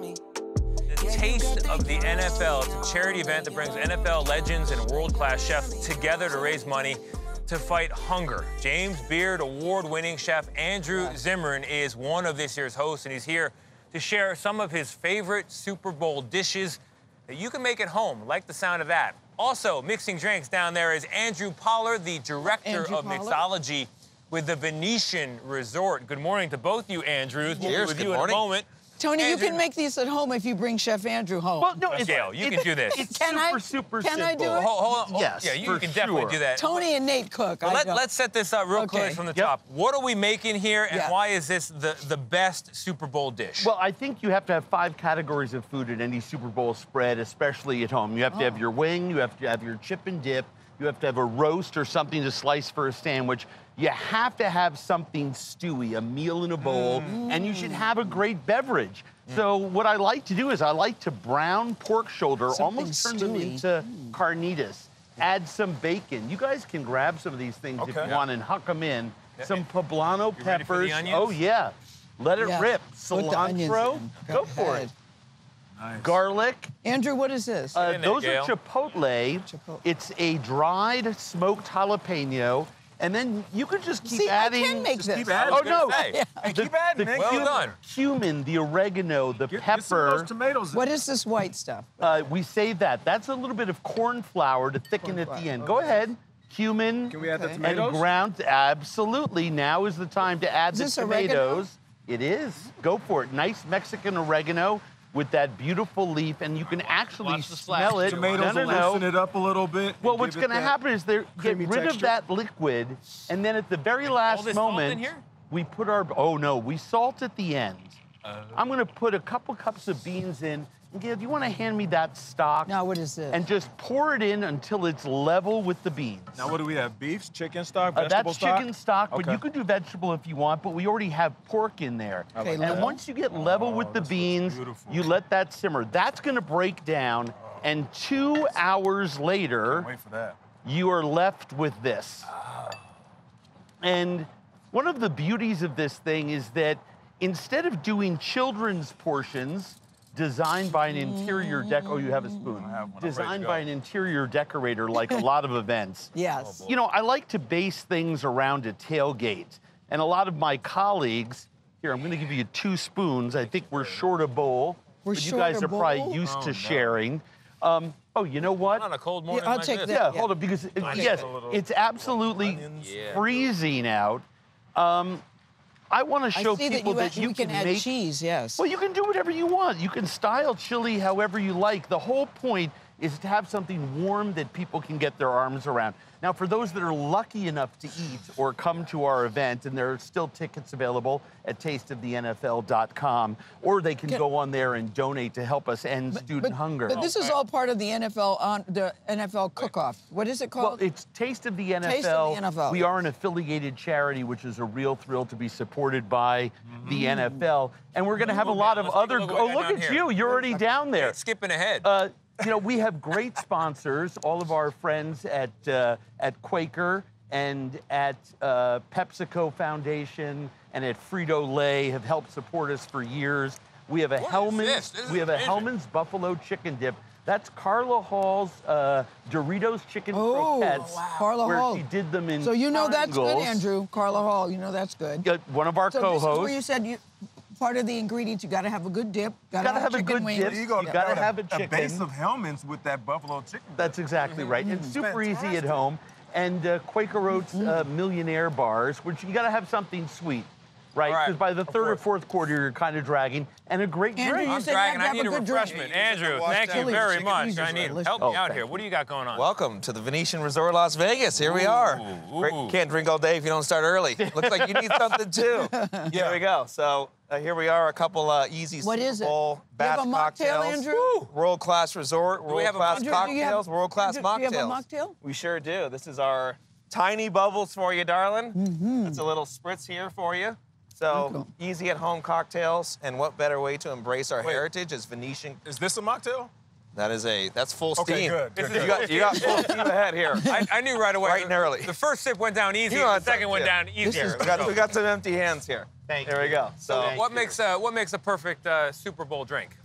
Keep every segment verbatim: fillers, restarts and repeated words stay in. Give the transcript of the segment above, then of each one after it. The Taste of the N F L is a charity event that brings N F L legends and world-class chefs together to raise money to fight hunger. James Beard award-winning chef Andrew Zimmern is one of this year's hosts, and he's here to share some of his favorite Super Bowl dishes that you can make at home. Like the sound of that. Also mixing drinks down there is Andrew Pollard, the director Andrew of Pollard. mixology with the Venetian Resort. Good morning to both you, Andrews. We'll be with you morning. in a moment. Tony, Andrew, you can make these at home if you bring Chef Andrew home. Well, no, it's, Gail, you it, can do this. It's can super, I, super can simple. Can I do it? Hold, hold on. Yes, yeah, you for can sure. definitely do that. Tony and Nate cook. Well, let, let's set this up real okay. close from the yep. top. What are we making here, and yeah. why is this the, the best Super Bowl dish? Well, I think you have to have five categories of food in any Super Bowl spread, especially at home. You have oh. to have your wing, you have to have your chip and dip, you have to have a roast or something to slice for a sandwich. You have to have something stewy, a meal in a bowl, mm. and you should have a great beverage. Mm. So what I like to do is I like to brown pork shoulder, something almost turn stewy. them into mm. carnitas, add some bacon. You guys can grab some of these things okay. if you yeah. want and huck them in. Yeah. Some poblano You're peppers. Ready for the onions? Oh, yeah. Let it yeah. rip. Cilantro. Go, Go for ahead. it. Nice. Garlic. Andrew, what is this? Uh, there, those Gail. are chipotle. chipotle. It's a dried smoked jalapeno. And then you could just keep See, adding. See, I can make just this. Keep adding. Oh no! Yeah. The, keep adding. The well cumin, done. Cumin, the oregano, the get, pepper. Get some of those tomatoes in. What is this white stuff? Uh, we save that. That's a little bit of corn flour to thicken corn at flour. the end. Okay. Go ahead. Cumin. Can we add okay. the tomatoes? And ground. Absolutely. Now is the time to add is the tomatoes. Oregano? It is. Go for it. Nice Mexican oregano with that beautiful leaf, and you can actually smell it. Tomatoes will loosen it up a little bit. Well, what's going to happen is they get rid of that liquid, and then at the very last moment, we put our, oh no, we salt at the end. Uh, I'm going to put a couple cups of beans in. And Gail, do you want to hand me that stock? Now, what is this? And just pour it in until it's level with the beans. Now, what do we have? Beefs, chicken stock, vegetable uh, that's stock? That's chicken stock, okay. but you can do vegetable if you want, but we already have pork in there. Okay, and that. once you get level oh, with the beans, you let that simmer. That's going to break down, oh. and two hours later, can't wait for that. you are left with this. Oh. And one of the beauties of this thing is that instead of doing children's portions, designed by an interior dec... Oh, you have a spoon. I have one. Designed by an interior decorator, like a lot of events. Yes. Oh, you know, I like to base things around a tailgate. And a lot of my colleagues... Here, I'm going to give you two spoons. I think we're short a bowl. We're but short You guys a are bowl? probably used oh, to no. sharing. Um, oh, you know what? On a cold morning yeah, I'll like take this. That. Yeah, yeah, hold on, because, it, yes, it's absolutely freezing out. Um... I want to show people that you, that you can, can add make, cheese, yes. Well, you can do whatever you want. You can style chili however you like. The whole point is to have something warm that people can get their arms around. Now, for those that are lucky enough to eat or come to our event, and there are still tickets available at taste of the N F L dot com, or they can, can go on there and donate to help us end but, student but, hunger. But this is all part of the N F L on the N F L cook-off. What is it called? Well, it's Taste of the N F L. Taste of the N F L. We are an affiliated charity, which is a real thrill to be supported by mm-hmm. the N F L, and we're going to have a lot Let's of other. Look oh, look at here. you! You're already down there. Skipping ahead. Uh, You know, we have great sponsors, all of our friends at, uh, at Quaker and at uh, PepsiCo Foundation and at Frito-Lay have helped support us for years. We have a what Hellman's, is this? This we is have amazing. a Hellman's Buffalo Chicken Dip. That's Carla Hall's uh, Doritos Chicken oh, Croquettes, wow. Carla where Hall. she did them in So you know triangles. that's good, Andrew. Carla Hall, you know that's good. Uh, one of our so co-hosts. This is where you said you... Part of the ingredients, you gotta have a good dip. Gotta, gotta have, have a good wings. dip. You, go. you yeah. gotta have a chicken. A base of Hellman's with that buffalo chicken. Dip. That's exactly mm-hmm. right. Mm-hmm. It's super Fantastic. easy at home. And uh, Quaker Oats mm-hmm. uh, Millionaire Bars, which you gotta have something sweet, right? Because right. by the third or fourth quarter, you're kind of dragging. And a great Andrew, drink. I'm dragging. I need a refreshment. Yeah, Andrew, thank you very much. I need help me out here. What do you got going on? Welcome to the Venetian Resort, Las Vegas. Here we are. Ooh. Can't drink all day if you don't start early. Looks like you need something too. Yeah. Here we go. So. Uh, here we are, a couple uh, easy what Super Bowl batch cocktails. World-class resort, world-class cocktails, world-class mocktails. Do you have a mocktail? We sure do. This is our tiny bubbles for you, darling. Mm-hmm. That's a little spritz here for you. So cool. easy at-home cocktails, and what better way to embrace our Wait, heritage as Venetian? Is this a mocktail? That is a, that's full steam. Okay, good. good, good. You, got, you got full steam ahead here. I, I knew right away. Right and early. The first sip went down easy, you know, the second that, went yeah. down easier. We got, we got some empty hands here. Thank there you. we go. So, Thank what you. makes a, what makes a perfect uh, Super Bowl drink?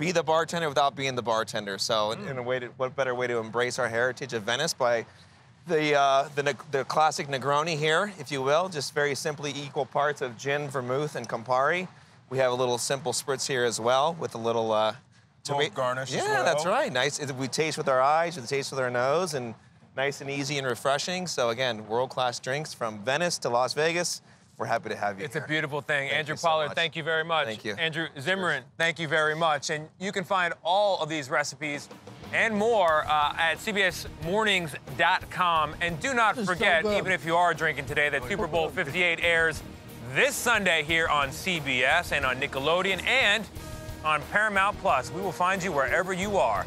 be the bartender without being the bartender. So mm. in a way, to, what better way to embrace our heritage of Venice by the, uh, the, the classic Negroni here, if you will, just very simply equal parts of gin, vermouth, and Campari. We have a little simple spritz here as well with a little... Uh, Tomato garnish. Yeah, as well. That's right. Nice. We taste with our eyes, we taste with our nose, and nice and easy and refreshing. So again, world-class drinks from Venice to Las Vegas. We're happy to have you. It's here. A beautiful thing. Thank Andrew Pollard, so thank you very much. Thank you. Andrew Zimmern, thank you very much. And you can find all of these recipes and more uh, at C B S mornings dot com. And do not this forget, so even if you are drinking today, that Super Bowl fifty-eight airs this Sunday here on C B S and on Nickelodeon and on Paramount Plus. We will find you wherever you are.